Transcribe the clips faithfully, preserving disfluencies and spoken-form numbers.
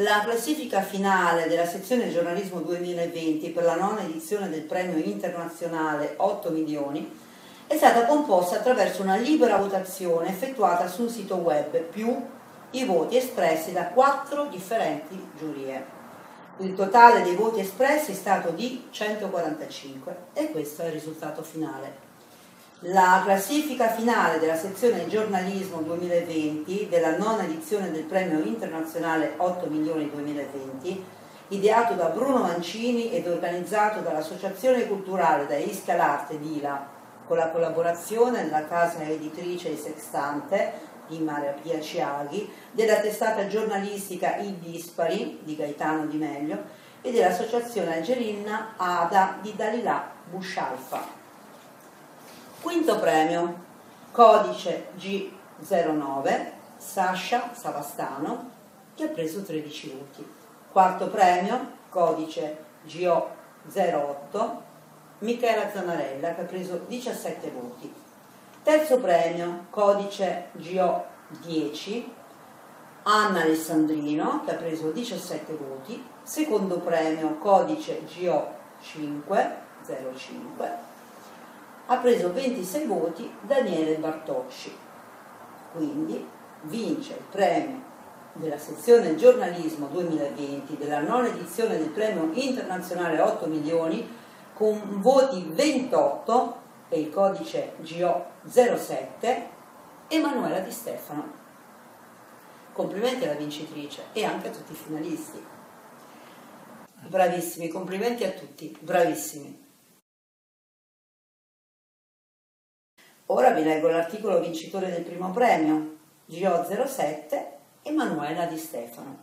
La classifica finale della sezione giornalismo duemilaventi per la nona edizione del premio internazionale otto milioni è stata composta attraverso una libera votazione effettuata su un sito web, più i voti espressi da quattro differenti giurie. Il totale dei voti espressi è stato di centoquarantacinque e questo è il risultato finale. La classifica finale della sezione giornalismo duemilaventi della nona edizione del premio internazionale otto milioni duemilaventi, ideato da Bruno Mancini ed organizzato dall'Associazione Culturale Daisca l'Arte d'Ila, con la collaborazione della casa editrice I Sextante di Maria Piaciaghi, della testata giornalistica Il Dispari di Gaetano Di Meglio e dell'associazione algerina A D A di Dalila Buscialfa. Quinto premio, codice G zero nove, Sasha Savastano, che ha preso tredici voti. Quarto premio, codice G O zero otto, Michela Zanarella, che ha preso diciassette voti. Terzo premio, codice G O dieci, Anna Alessandrino, che ha preso diciassette voti. Secondo premio, codice G O cinque zero cinque, ha preso ventisei voti Daniele Bartocci. Quindi vince il premio della sezione giornalismo duemilaventi della nona edizione del premio internazionale otto milioni con voti ventotto e il codice G O zero sette, Emanuela Di Stefano. Complimenti alla vincitrice e anche a tutti i finalisti. Bravissimi, complimenti a tutti, bravissimi. Ora vi leggo l'articolo vincitore del primo premio, G O zero sette, Emanuela Di Stefano.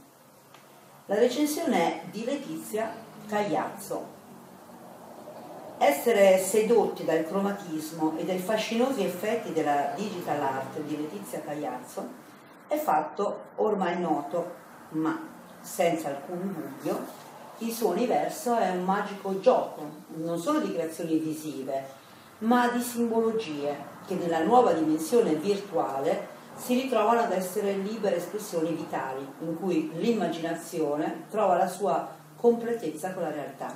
La recensione è di Letizia Cagliazzo. Essere sedotti dal cromatismo e dai fascinosi effetti della digital art di Letizia Cagliazzo è fatto ormai noto, ma senza alcun dubbio il suo universo è un magico gioco, non solo di creazioni visive, ma di simbologie che nella nuova dimensione virtuale si ritrovano ad essere libere espressioni vitali, in cui l'immaginazione trova la sua completezza con la realtà.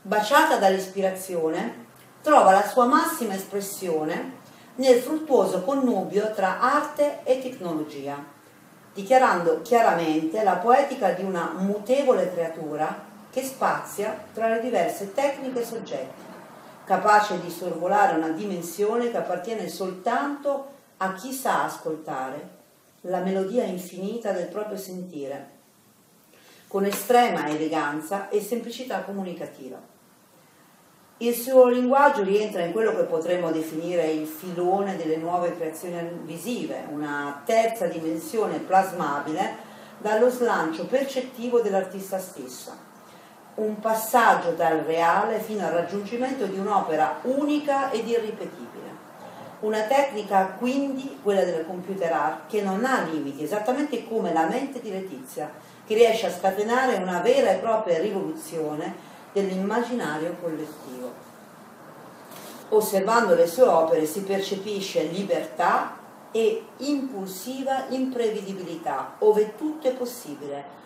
Baciata dall'ispirazione, trova la sua massima espressione nel fruttuoso connubio tra arte e tecnologia, dichiarando chiaramente la poetica di una mutevole creatura che spazia tra le diverse tecniche e soggetti, capace di sorvolare una dimensione che appartiene soltanto a chi sa ascoltare la melodia infinita del proprio sentire, con estrema eleganza e semplicità comunicativa. Il suo linguaggio rientra in quello che potremmo definire il filone delle nuove creazioni visive, una terza dimensione plasmabile dallo slancio percettivo dell'artista stessa, un passaggio dal reale fino al raggiungimento di un'opera unica ed irripetibile. Una tecnica, quindi, quella della computer art, che non ha limiti, esattamente come la mente di Letizia, che riesce a scatenare una vera e propria rivoluzione dell'immaginario collettivo. Osservando le sue opere si percepisce libertà e impulsiva imprevedibilità, ove tutto è possibile,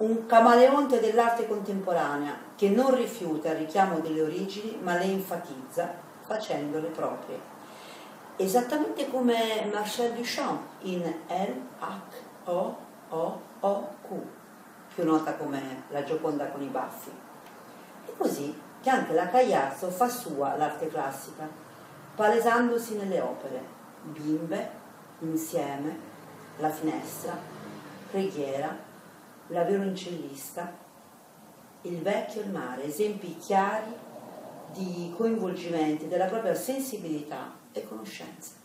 un camaleonte dell'arte contemporanea che non rifiuta il richiamo delle origini ma le enfatizza facendole proprie. Esattamente come Marcel Duchamp in L H O O Q, più nota come la Gioconda con i baffi. È così che anche la Cagliazzo fa sua l'arte classica, palesandosi nelle opere Bimbe, Insieme, La Finestra, Preghiera, La Violoncellista, Il Vecchio e il Mare, esempi chiari di coinvolgimenti della propria sensibilità e conoscenza.